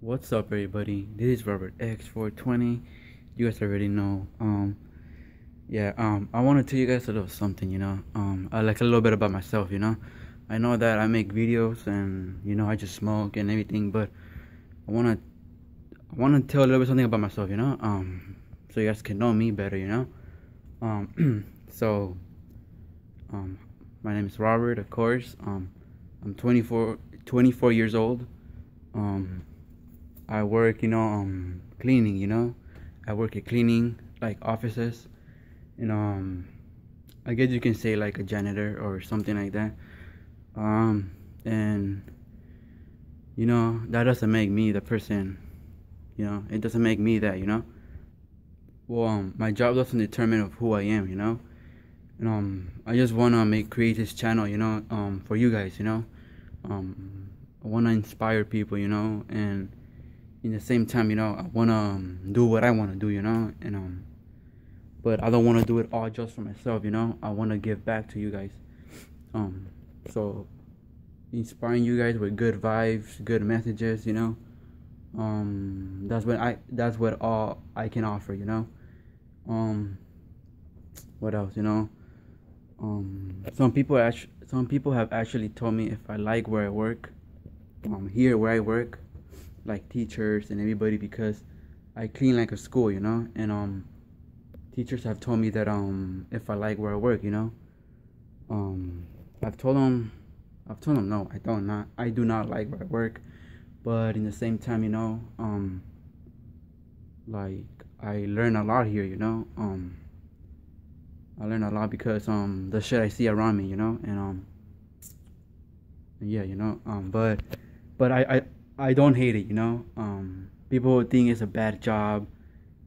What's up, everybody? This is Robert X420. You guys already know. I want to tell you guys a little something, you know. I like a little bit about myself, you know. I know that I make videos and, you know, I just smoke and everything, but I want to tell a little bit something about myself, you know. So you guys can know me better, you know. My name is Robert, of course. I'm 24 years old. I work, you know, cleaning, you know. I work at cleaning, like, offices. You know, I guess you can say, like, a janitor or something like that. And, you know, that doesn't make me the person, you know. It doesn't make me that, you know. Well, my job doesn't determine of who I am, you know. And, I just want to create this channel, you know, for you guys, you know. I want to inspire people, you know, and in the same time, you know, I want to do what I want to do, you know, and but I don't want to do it all just for myself, you know. I want to give back to you guys, so inspiring you guys with good vibes, good messages, you know. That's what all I can offer, you know. What else, you know? Some people have actually told me if I like where I work, here where I work, like teachers and everybody, because I clean like a school, you know. And teachers have told me that if I like where I work, you know. I've told them no, I do not like where I work, but in the same time, you know, like, I learn a lot here, you know. I learn a lot because the shit I see around me, you know. And yeah, you know, but I don't hate it, you know. People think it's a bad job,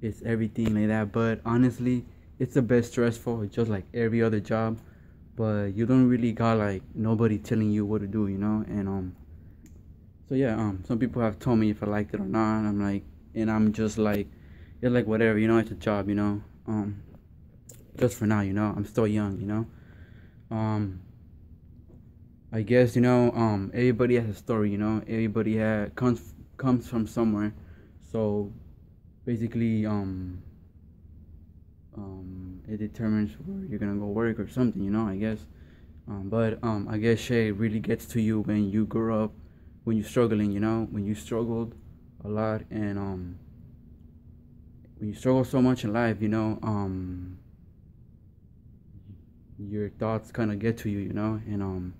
it's everything like that, but honestly, it's a bit stressful, just like every other job, but you don't really got, like, nobody telling you what to do, you know. And so yeah, some people have told me if I liked it or not, and I'm just like, it's like whatever, you know, it's a job, you know. Just for now, you know, I'm still young, you know. I guess, you know, everybody has a story, you know. Everybody comes from somewhere. So basically, it determines where you're gonna go work or something, you know, I guess. But I guess shit really gets to you when you grow up, when you're struggling, you know, when you struggled a lot, and when you struggle so much in life, you know, your thoughts kind of get to you, you know. And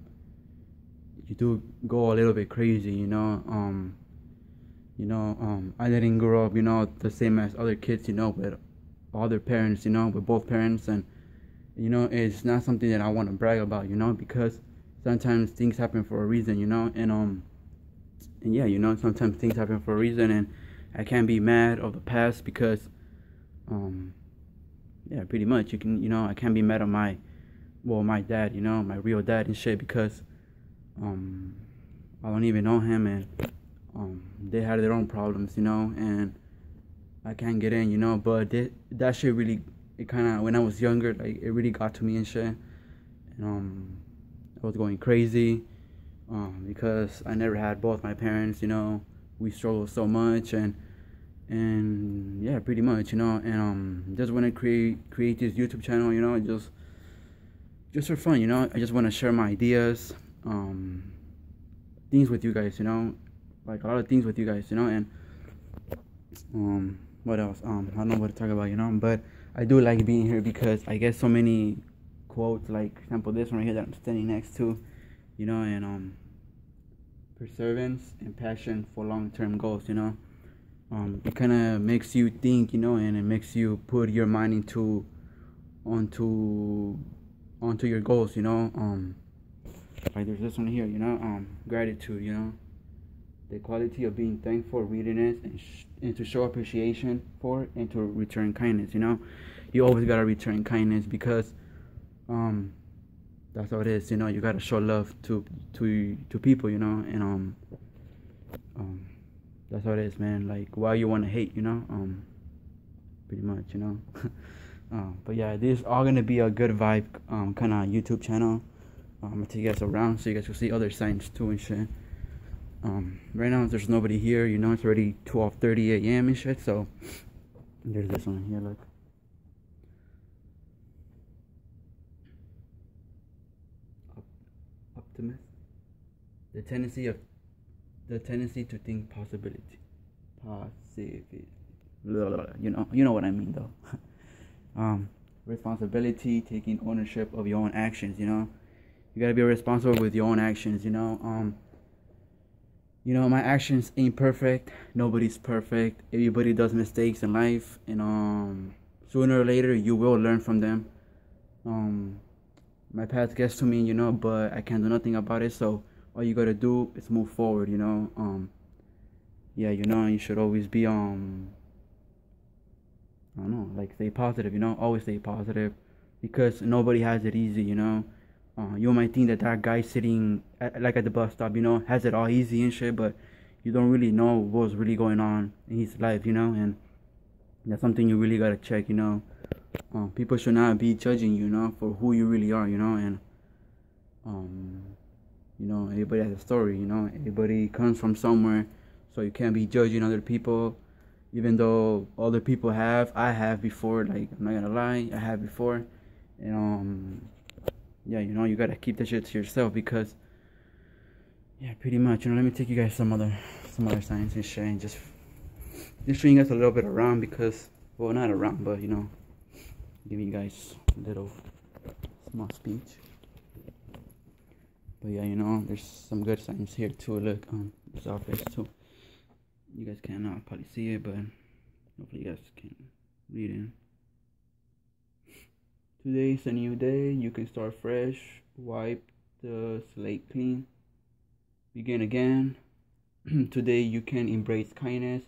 you do go a little bit crazy, you know. I didn't grow up, you know, the same as other kids, you know, with all their parents, you know, with both parents. And, you know, it's not something that I want to brag about, you know, because sometimes things happen for a reason, you know. And yeah, you know, sometimes things happen for a reason, and I can't be mad of the past because yeah, pretty much, you can, you know, I can't be mad at my dad, you know, my real dad and shit, because I don't even know him, and they had their own problems, you know, and I can't get in, you know. But that shit really, it kind of, when I was younger, like, it really got to me and shit. And I was going crazy because I never had both my parents, you know. We struggled so much, and yeah, pretty much, you know. And just want to create this YouTube channel, you know, just for fun, you know. I just want to share my ideas, things with you guys, you know, like a lot of things with you guys, you know. And what else, I don't know what to talk about, you know, but I do like being here because I get so many quotes, like, for example, this one right here that I'm standing next to, you know. And perseverance and passion for long-term goals, you know. It kind of makes you think, you know, and it makes you put your mind onto your goals, you know. Like, there's this one here, you know, gratitude, you know, the quality of being thankful, readiness, and to show appreciation for, and to return kindness, you know. You always gotta return kindness because that's how it is, you know. You gotta show love to people, you know. And that's how it is, man. Like, why you wanna hate, you know? Pretty much, you know. But yeah, this is all gonna be a good vibe kind of YouTube channel. I'm gonna take you guys around so you guys can see other signs too and shit. Right now there's nobody here, you know, it's already 12:30 a.m. and shit, so there's this one here, look. Optimist. The tendency to think possibility. Positivity. Blah, blah, blah. You know what I mean though. Responsibility, taking ownership of your own actions, you know. You gotta be responsible with your own actions, you know. You know, my actions ain't perfect. Nobody's perfect. Everybody does mistakes in life, and sooner or later you will learn from them. My past gets to me, you know, but I can't do nothing about it. So all you gotta do is move forward, you know. Yeah, you know, you should always be I don't know, like, stay positive, you know. Always stay positive, because nobody has it easy, you know. You might think that guy sitting at the bus stop, you know, has it all easy and shit, but you don't really know what's really going on in his life, you know, and that's something you really gotta check, you know. People should not be judging you, you know, for who you really are, you know, and, you know, everybody has a story, you know, everybody comes from somewhere, so you can't be judging other people, even though other people have, I have before, like, I'm not gonna lie, I have before, and, yeah, you know, you gotta keep that shit to yourself, because yeah, pretty much, you know. Let me take you guys some other signs and shit, and just showing you guys a little bit around, because, well, not around, but, you know, giving you guys a little small speech. But yeah, you know, there's some good signs here too. Look, this office too, you guys cannot probably see it, but hopefully you guys can read it. Today is a new day. You can start fresh, wipe the slate clean, begin again. Today you can embrace kindness,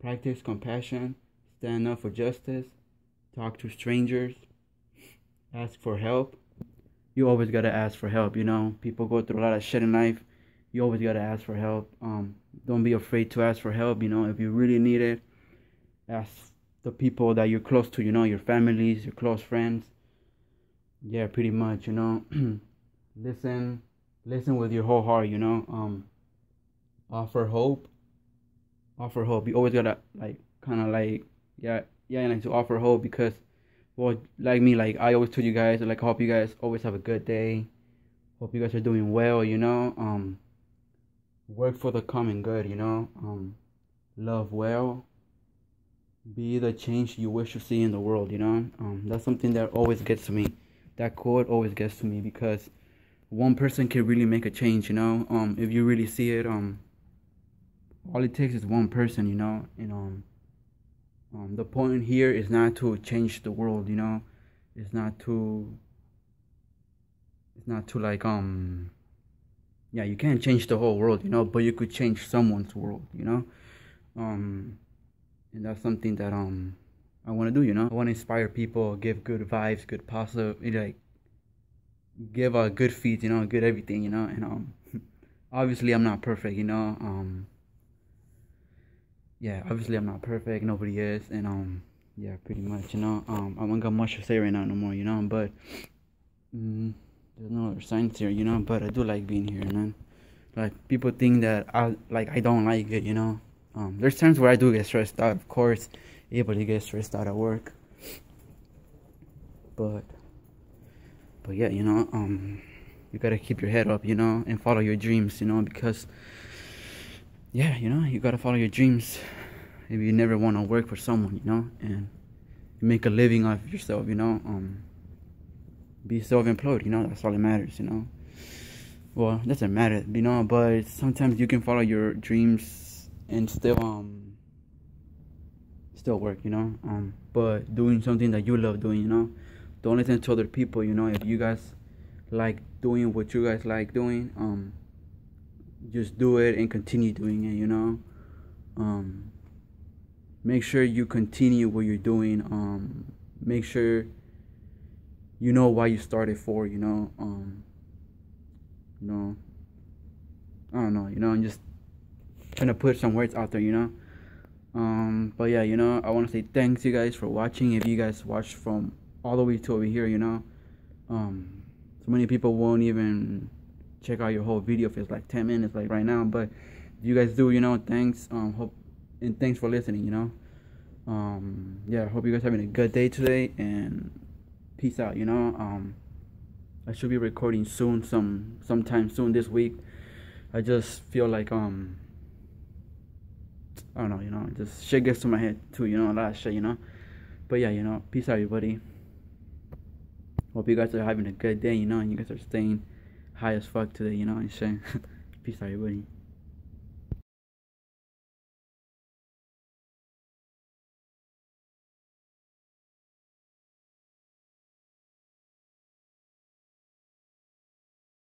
practice compassion, stand up for justice, talk to strangers, ask for help. You always gotta ask for help, you know. People go through a lot of shit in life. You always gotta ask for help. Don't be afraid to ask for help, you know. If you really need it, ask the people that you're close to, you know, your families, your close friends. Yeah, pretty much, you know. listen with your whole heart, you know. Offer hope. You always gotta, like, kind of like, yeah, like, to offer hope, because, well, like me, like, I always tell you guys, like, hope you guys always have a good day, hope you guys are doing well, you know. Work for the common good, you know. Love well, be the change you wish to see in the world, you know. That's something that always gets to me. That quote always gets to me, because one person can really make a change, you know. If you really see it, all it takes is one person, you know. And the point here is not to change the world, you know. It's not to like, yeah, you can't change the whole world, you know, but you could change someone's world, you know. And that's something that I want to do, you know. I want to inspire people, give good vibes, good positive, like, give a good feed, you know, good everything, you know. And obviously I'm not perfect, you know. Yeah, obviously I'm not perfect, nobody is, and yeah, pretty much, you know. I don't got much to say right now no more, you know, but there's no other signs here, you know. But I do like being here, man. Like, people think that I don't like it, you know. There's times where I do get stressed out, of course. Everybody gets stressed out at work, but yeah, you know, you gotta keep your head up, you know, and follow your dreams, you know, because, yeah, you know, you gotta follow your dreams. If you never want to work for someone, you know, and you make a living off yourself, you know, be self-employed, you know, that's all that matters, you know. Well, it doesn't matter, you know, but sometimes you can follow your dreams and still work, you know. But doing something that you love doing, you know. Don't listen to other people, you know. If you guys like doing what you guys like doing, just do it and continue doing it, you know. Make sure you continue what you're doing. Make sure you know why you started for, you know. You know, I don't know, you know, I'm just trying to put some words out there, you know. But yeah, you know, I want to say thanks, you guys, for watching. If you guys watched from all the way to over here, you know, so many people won't even check out your whole video if it's like 10 minutes, like right now, but you guys do, you know, thanks. Hope, and thanks for listening, you know. Yeah, hope you guys having a good day today, and peace out, you know. I should be recording soon, sometime soon this week. I just feel like I don't know, you know, just shit gets to my head too, you know, a lot of shit, you know. But yeah, you know, peace out, everybody. Hope you guys are having a good day, you know, and you guys are staying high as fuck today, you know, and shit. Peace out, everybody.